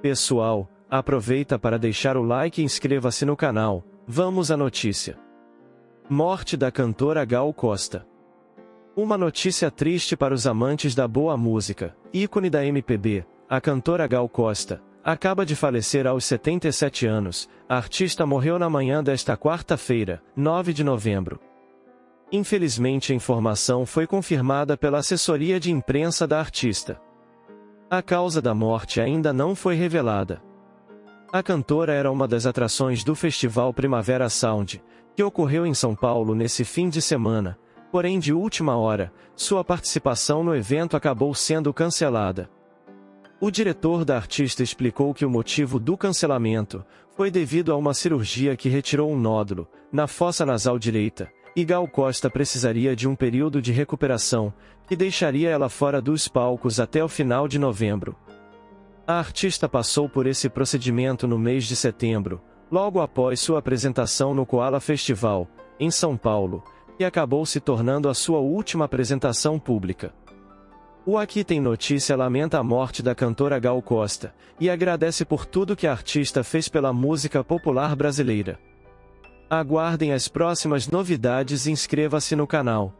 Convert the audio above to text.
Pessoal, aproveita para deixar o like e inscreva-se no canal. Vamos à notícia. Morte da cantora Gal Costa. Uma notícia triste para os amantes da boa música. Ícone da MPB, a cantora Gal Costa acaba de falecer aos 77 anos. A artista morreu na manhã desta quarta-feira, 9 de novembro. Infelizmente, a informação foi confirmada pela assessoria de imprensa da artista. A causa da morte ainda não foi revelada. A cantora era uma das atrações do Festival Primavera Sound, que ocorreu em São Paulo nesse fim de semana. Porém, de última hora, sua participação no evento acabou sendo cancelada. O diretor da artista explicou que o motivo do cancelamento foi devido a uma cirurgia que retirou um nódulo na fossa nasal direita, e Gal Costa precisaria de um período de recuperação, que deixaria ela fora dos palcos até o final de novembro. A artista passou por esse procedimento no mês de setembro, logo após sua apresentação no Coala Festival, em São Paulo, e acabou se tornando a sua última apresentação pública. O Aqui Tem Notícia lamenta a morte da cantora Gal Costa e agradece por tudo que a artista fez pela música popular brasileira. Aguardem as próximas novidades e inscreva-se no canal.